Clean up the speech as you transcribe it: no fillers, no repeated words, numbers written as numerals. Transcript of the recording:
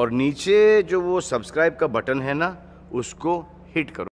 और नीचे जो वो सब्सक्राइब का बटन है ना, उसको हिट करो।